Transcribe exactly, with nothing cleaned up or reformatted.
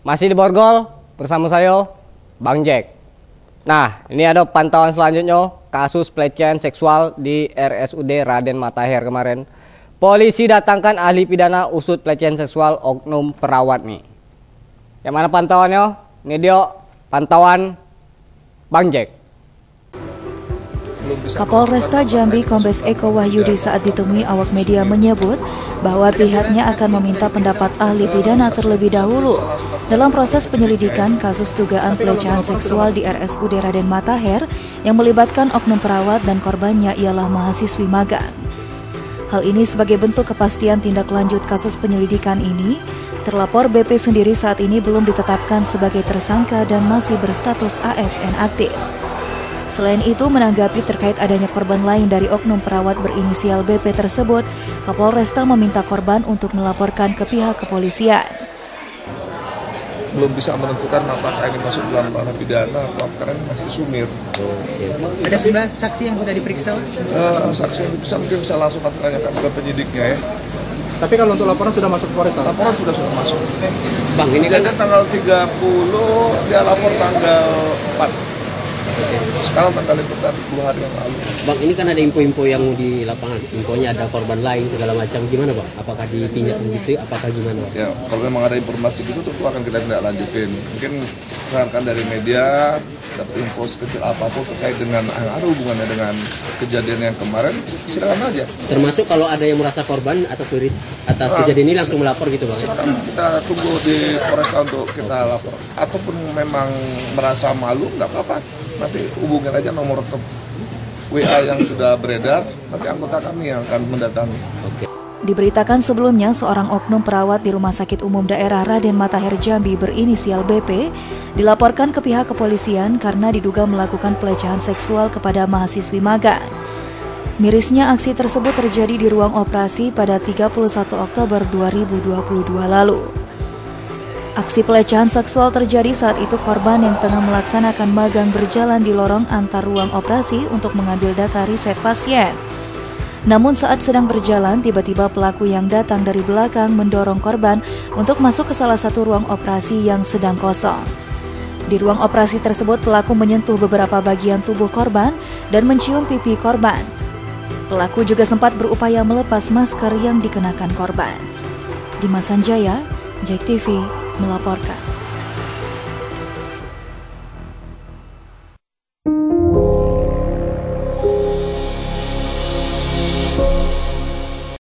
Masih di Borgol bersama saya Bang Jack. Nah, ini ada pantauan selanjutnya kasus pelecehan seksual di R S U D Raden Mataher kemarin. Polisi datangkan ahli pidana usut pelecehan seksual oknum perawat nih. Yang mana pantauannya? Ini dia pantauan Bang Jack. Kapolresta Jambi Kombes Eko Wahyudi saat ditemui awak media menyebut bahwa pihaknya akan meminta pendapat ahli pidana terlebih dahulu dalam proses penyelidikan kasus dugaan pelecehan seksual di R S U D Raden Mataher yang melibatkan oknum perawat dan korbannya ialah mahasiswi magang. Hal ini sebagai bentuk kepastian tindak lanjut kasus penyelidikan ini. Terlapor B P sendiri saat ini belum ditetapkan sebagai tersangka dan masih berstatus A S N aktif. Selain itu, menanggapi terkait adanya korban lain dari oknum perawat berinisial B P tersebut, Kapolresta meminta korban untuk melaporkan ke pihak kepolisian. Belum bisa menentukan apakah ini masuk dalam ranah pidana atau karena masih sumir. Ada jumlah saksi yang sudah diperiksa? Uh, saksi yang diperiksa mungkin bisa langsung tanyakan ke penyidiknya ya. Tapi kalau untuk laporan sudah masuk Polresta? Laporan sudah sudah masuk. Bang, ini kan tanggal tiga puluh, dia lapor tanggal empat. Sekarang tanggal itu kan dua hari yang lalu. Bang, ini kan ada info-info yang di lapangan. Infonya ada korban lain segala macam. Gimana, Bang? Apakah ditinjau gitu? Apakah gimana, Bang? Ya, kalau memang ada informasi itu tentu akan kita tidak lanjutin. Mungkin rekan-rekan dari media dapat info sekecil apapun terkait dengan yang ada hubungannya dengan kejadian yang kemarin, silakan aja. Termasuk kalau ada yang merasa korban atas diri, atas nah, kejadian ini langsung melapor gitu, Bang. Silakan, kita tunggu di Polresta untuk kita lapor. Ataupun memang merasa malu nggak apa-apa. Nanti hubungin aja nomor W A yang sudah beredar, nanti anggota kami yang akan mendatangi. Oke. Diberitakan sebelumnya seorang oknum perawat di Rumah Sakit Umum Daerah Raden Mataher Jambi berinisial B P dilaporkan ke pihak kepolisian karena diduga melakukan pelecehan seksual kepada mahasiswi magang. Mirisnya aksi tersebut terjadi di ruang operasi pada tiga puluh satu Oktober dua ribu dua puluh dua lalu. Aksi pelecehan seksual terjadi saat itu korban yang tengah melaksanakan magang berjalan di lorong antar ruang operasi untuk mengambil data riset pasien. Namun saat sedang berjalan, tiba-tiba pelaku yang datang dari belakang mendorong korban untuk masuk ke salah satu ruang operasi yang sedang kosong. Di ruang operasi tersebut, pelaku menyentuh beberapa bagian tubuh korban dan mencium pipi korban. Pelaku juga sempat berupaya melepas masker yang dikenakan korban. Di Masanjaya, Jack T V melaporkan.